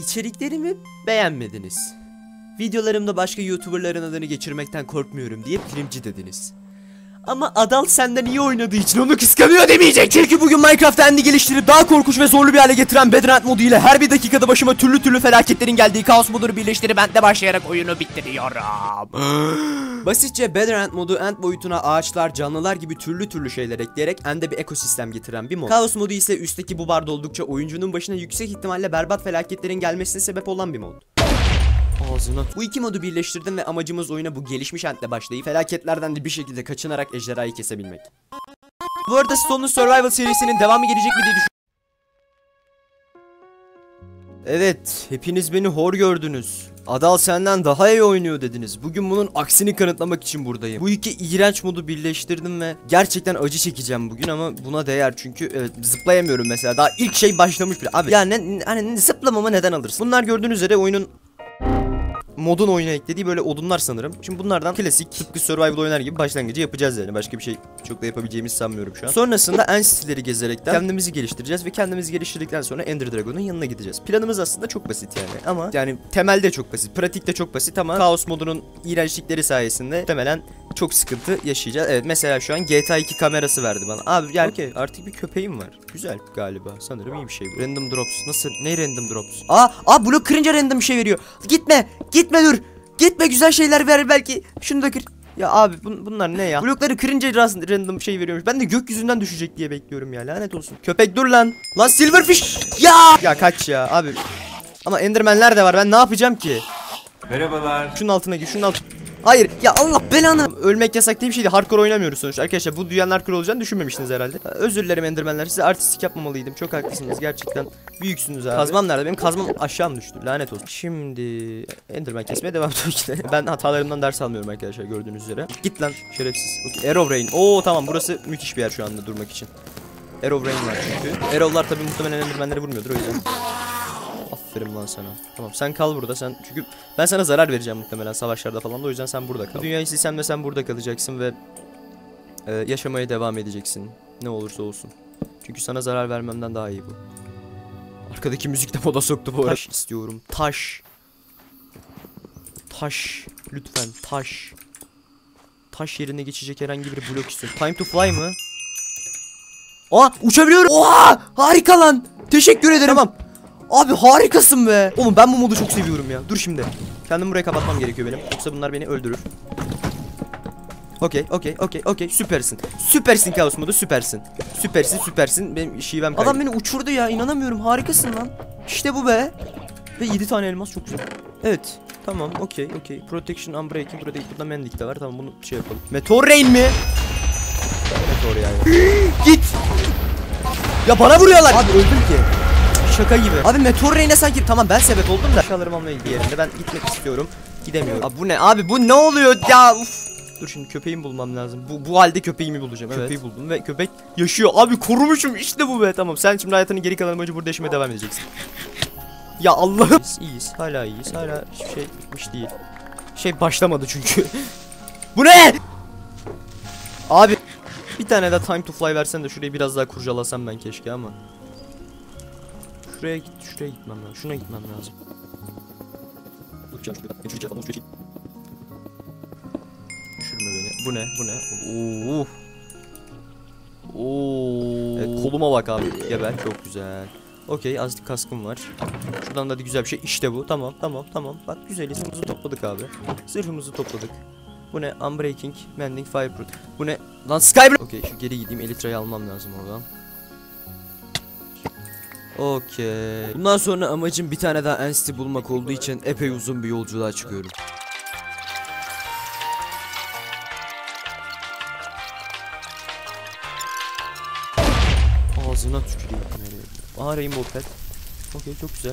içeriklerimi beğenmediniz. Videolarımda başka YouTuber'ların adını geçirmekten korkmuyorum diye primci dediniz. Ama Adal senden iyi oynadığı için onu kıskanıyor demeyecek. Çünkü bugün Minecraft'ta Ender'i geliştirip daha korkunç ve zorlu bir hale getiren Bedrock modu ile her bir dakikada başıma türlü türlü felaketlerin geldiği kaos modunu birleştirip End'le başlayarak oyunu bitiriyorum. Basitçe Bedrock modu End boyutuna ağaçlar, canlılar gibi türlü türlü şeyler ekleyerek End'e bir ekosistem getiren bir mod. Kaos modu ise üstteki bu barda oldukça oyuncunun başına yüksek ihtimalle berbat felaketlerin gelmesine sebep olan bir mod. Ağzına. Bu iki modu birleştirdim ve amacımız oyuna bu gelişmiş End'le başlayıp felaketlerden de bir şekilde kaçınarak ejderhayı kesebilmek. Bu arada Stone's Survival serisinin devamı gelecek mi diye düşünüyorum. Evet, hepiniz beni hor gördünüz. Adal senden daha iyi oynuyor dediniz. Bugün bunun aksini kanıtlamak için buradayım. Bu iki iğrenç modu birleştirdim ve gerçekten acı çekeceğim bugün ama buna değer çünkü evet, zıplayamıyorum mesela. Daha ilk şey başlamış bile. Abi yani hani zıplamama neden alırsın? Bunlar gördüğünüz üzere oyunun modun oyuna eklediği böyle odunlar sanırım. Şimdi bunlardan klasik tıpkı survival oynar gibi başlangıcı yapacağız yani. Başka bir şey çok da yapabileceğimizi sanmıyorum şu an. Sonrasında NST'leri gezerekten kendimizi geliştireceğiz ve kendimizi geliştirdikten sonra Ender Dragon'un yanına gideceğiz. Planımız aslında çok basit yani ama yani temelde çok basit, pratikte çok basit ama kaos modunun iğrençlikleri sayesinde temelen çok sıkıntı yaşayacağız. Evet mesela şu an GTA 2 kamerası verdi bana. Abi yani okey, artık bir köpeğim var. Güzel galiba. Sanırım iyi bir şey bu. Random drops. Nasıl? Ne random drops? Aa blok kırınca random bir şey veriyor. Gitme. Gitme dur. Gitme, güzel şeyler ver belki. Şunu da kır. Ya abi bunlar ne ya? Blokları kırınca random şey veriyormuş. Ben de gökyüzünden düşecek diye bekliyorum ya. Lanet olsun. Köpek dur lan. Lan Silverfish. Ya. Ya kaç ya abi. Ama Enderman'ler de var. Ben ne yapacağım ki? Merhabalar. Şunun altına gir. Şunun altına. Hayır ya, Allah belanı. Ölmek yasak diye bir şeydi. Hardcore oynamıyoruz sonuçta. Arkadaşlar bu duyan hardcore olacağını düşünmemiştiniz herhalde. Özür dilerim Enderman'ler. Size artistik yapmamalıydım. Çok haklısınız gerçekten. Büyüksünüz abi. Kazmam nerede? Benim kazmam aşağım düştü. Lanet olsun. Şimdi Enderman kesmeye devam ediyor. Ben hatalarımdan ders almıyorum arkadaşlar gördüğünüz üzere. Git lan şerefsiz. Okay, Arrow Rain. Oo tamam, burası müthiş bir yer şu anda durmak için. Arrow Rain var çünkü. Arrow'lar tabii muhtemelen Enderman'leri vurmuyordur o yüzden. Aferin lan sana. Tamam sen kal burada sen, çünkü ben sana zarar vereceğim muhtemelen savaşlarda falan da, o yüzden sen burada kal. Dünyayı silsem de sen burada kalacaksın ve yaşamaya devam edeceksin ne olursa olsun. Çünkü sana zarar vermemden daha iyi bu. Arkadaki müzik de moda soktu bu arada. Taş istiyorum, taş. Taş lütfen, taş. Taş yerine geçecek herhangi bir blok istiyorum. Time to fly mı? Aa uçabiliyorum. Oha harika lan, teşekkür ederim. Tamam. Abi harikasın be. Oğlum ben bu modu çok seviyorum ya. Dur şimdi. Kendimi buraya kapatmam gerekiyor benim. Yoksa bunlar beni öldürür. Okey, okey, okey, okey. Süpersin. Süpersin kaos modu, süpersin. Süpersin, süpersin. Benim şivem kaydı. Adam beni uçurdu ya. İnanamıyorum. Harikasın lan. İşte bu be. Ve 7 tane elmas, çok güzel. Evet. Tamam, okey, okey. Protection, unbreaking, protect. Burada mendik de var. Tamam bunu şey yapalım. Meteor rain mi? Meteor yani. Git. Ya bana vuruyorlar. Abi öldüm ki. Şaka gibi. Abi meteor reyne sanki. Tamam ben sebep oldum da. Şakalarım ama ilgi yerinde. Ben gitmek istiyorum. Gidemiyorum. Abi bu ne? Abi bu ne oluyor ya? Uf. Dur şimdi köpeğimi bulmam lazım. Bu halde köpeğimi bulacağım. Evet. Köpeği buldum ve köpek yaşıyor. Abi korumuşum. İşte bu be. Tamam sen şimdi hayatının geri kalanı boyunca burada yaşamaya devam edeceksin. Ya Allah'ım. İyiyiz. Hala iyiyiz. Hala hiçbir şey bitmiş değil. Şey başlamadı çünkü. Bu ne? Abi. Bir tane de time to fly versen de şurayı biraz daha kurcalasam ben keşke ama. Şuraya git, şuraya gitmem lazım. Şuna gitmem lazım. Düşürme beni. Bu ne? Bu ne? Oo. Oo. Evet, koluma bak abi. Geber. Çok güzel. Okey, azıcık kaskım var. Şuradan da güzel bir şey. İşte bu. Tamam, tamam, tamam. Bak güzel. Zırhımızı topladık abi. Zırhımızı topladık. Bu ne? Unbreaking, mending, fireproof. Bu ne? Lan Skyblock. Okey, şu geri gideyim. Elytra'yı almam lazım oradan. Okey. Bundan sonra amacım bir tane daha NST bulmak olduğu için epey uzun bir yolculuğa çıkıyorum. Ağzına tüküreyim. Aha rainbow pet. Okey çok güzel.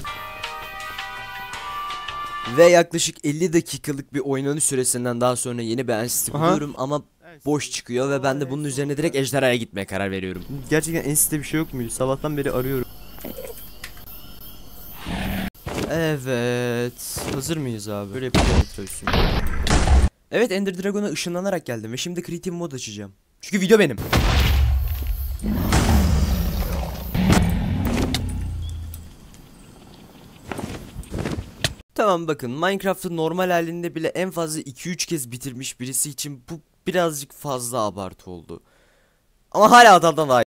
Ve yaklaşık 50 dakikalık bir oynanış süresinden daha sonra yeni bir NST buluyorum ama boş çıkıyor ve ben de bunun üzerine direkt ejderhaya gitmeye karar veriyorum. Gerçekten NST'de bir şey yok muydu? Sabahtan beri arıyorum. Evet, hazır mıyız abi? Böyle yapacağız. Evet, Ender Dragon'a ışınlanarak geldim ve şimdi creative mod açacağım. Çünkü video benim. Hemen bakın, Minecraft'ı normal halinde bile en fazla 2-3 kez bitirmiş birisi için bu birazcık fazla abartı oldu. Ama hala Adal'dan daha iyi.